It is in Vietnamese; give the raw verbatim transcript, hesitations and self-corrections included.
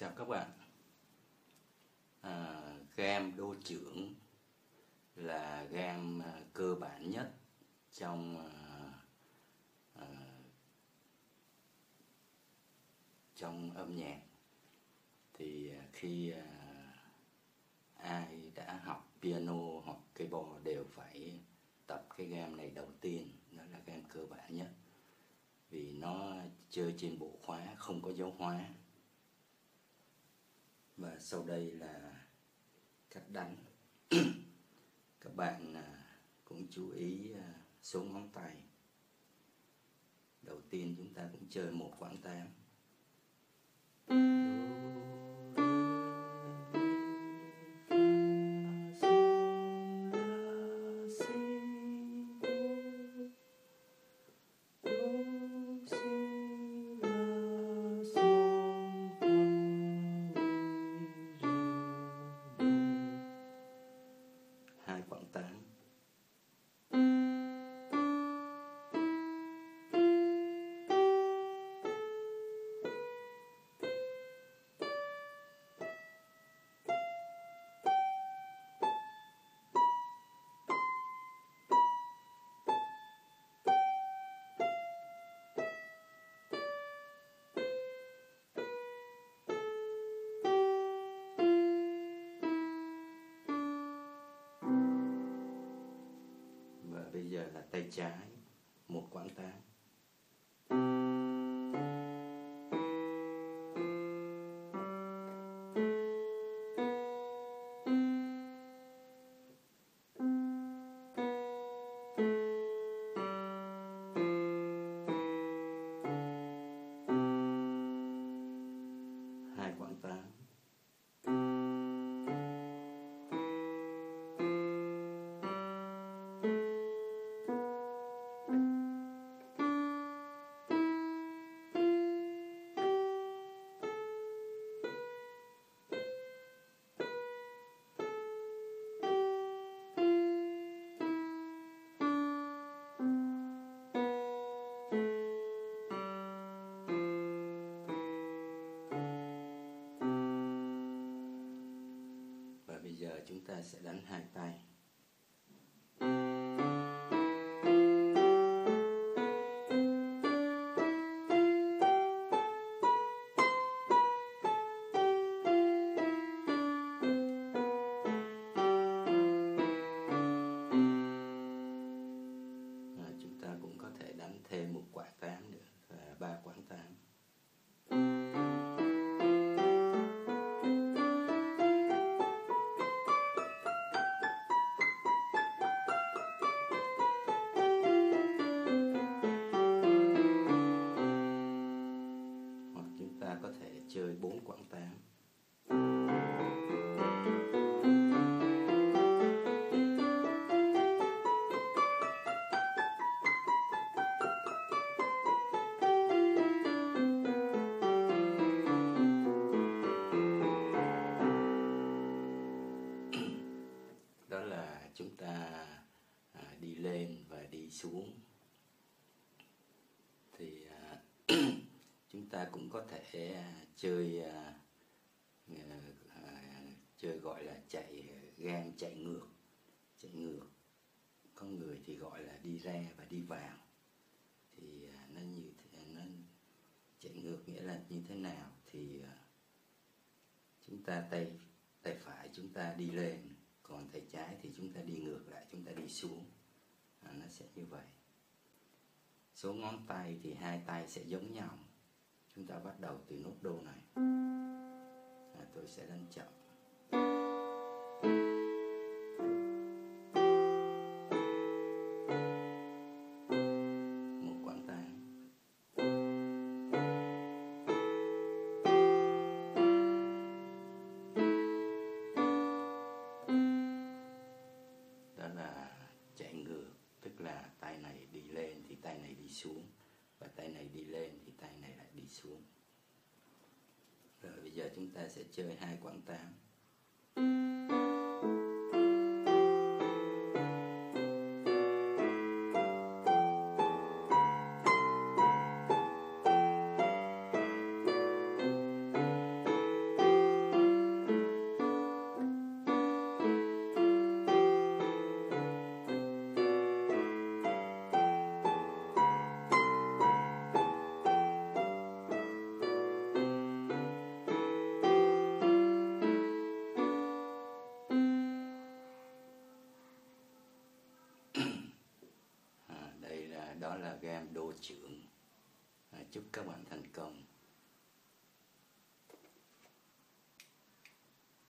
Chào các bạn. à, Gan đô trưởng là gan cơ bản nhất trong à, à, trong âm nhạc. Thì khi à, ai đã học piano hoặc keyboard đều phải tập cái gan này đầu tiên, nó là gan cơ bản nhất vì nó chơi trên bộ khóa không có dấu hóa. Và sau đây là cách đánh. Các bạn cũng chú ý số ngón tay. Đầu tiên chúng ta cũng chơi một quãng tám. Bây giờ là tay trái một quãng tám, hai quãng tám, chúng ta sẽ đánh hai tay. Rồi, chúng ta cũng có thể đánh thêm một quãng tám nữa, ba quãng tám. Chơi bốn quãng tám. Đó là chúng ta đi lên và đi xuống. Thì chúng ta cũng có thể chơi chơi gọi là chạy gan chạy ngược, chạy ngược. Có người thì gọi là đi ra và đi vào. Thì nó như nó chạy ngược nghĩa là như thế nào? Thì chúng ta tay tay phải chúng ta đi lên, còn tay trái thì chúng ta đi ngược lại, chúng ta đi xuống. À, nó sẽ như vậy. Số ngón tay thì hai tay sẽ giống nhau. Chúng ta bắt đầu từ nốt đô này. à, Tôi sẽ đánh chậm. Một quãng tám. Đó là chạy ngược. Tức là tay này đi lên thì tay này đi xuống, và tay này đi lên thì tay này lại đi xuống. Rồi bây giờ chúng ta sẽ chơi hai quãng tám. là game đô trưởng. À, chúc các bạn thành công.